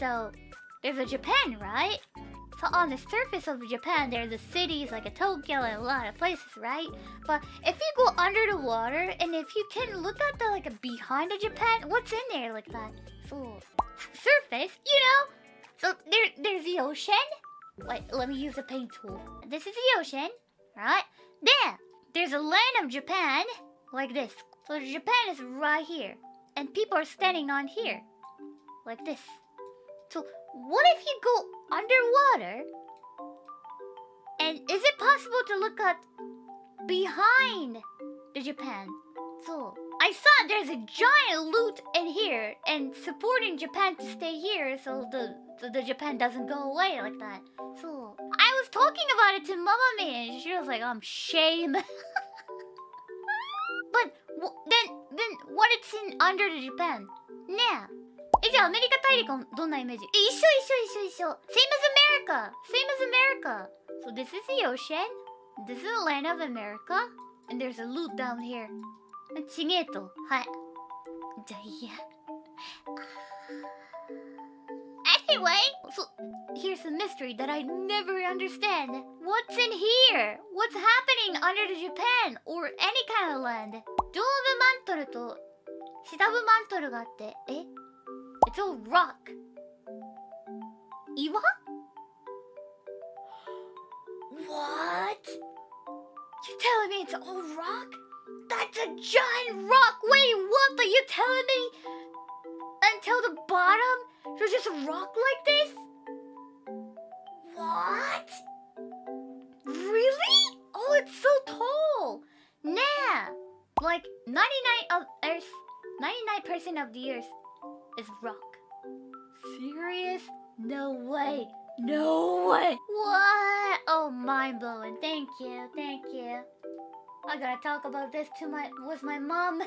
So there's a Japan, right? So on the surface of Japan, there's the cities like a Tokyo and a lot of places, right? But if you go under the water and if you can look at the behind of Japan, what's in there like that? So surface, you know? So there's the ocean. Wait, let me use the paint tool. This is the ocean, right? Then there's a land of Japan like this. So Japan is right here, and people are standing on here, like this. So what if you go underwater? And is it possible to look at behind the Japan? So I saw there's a giant loot in here, and supporting Japan to stay here so the Japan doesn't go away like that. So I was talking about it to Mamami, and she was like, shame. But then what it's in under the Japan? Nah. Is America Tailiko? What image? Same as America. Same as America. So this is the ocean. This is the land of America. And there's a loot down here. Chigeto. Hi. Anyway, so here's a mystery that I never understand. What's in here? What's happening under the Japan or any kind of land? 上部マントルと下部マントルがあって、It's all rock. 岩? What? You telling me it's all rock? That's a giant rock. Wait, what are you telling me? Until the bottom, there's just a rock like this? What? Really? Oh, it's so tall. Nah. Like 99% of the Earth is rock. Serious? No way. No way. What? Oh, mind blowing. Thank you. Thank you. I gotta talk about this with my mom.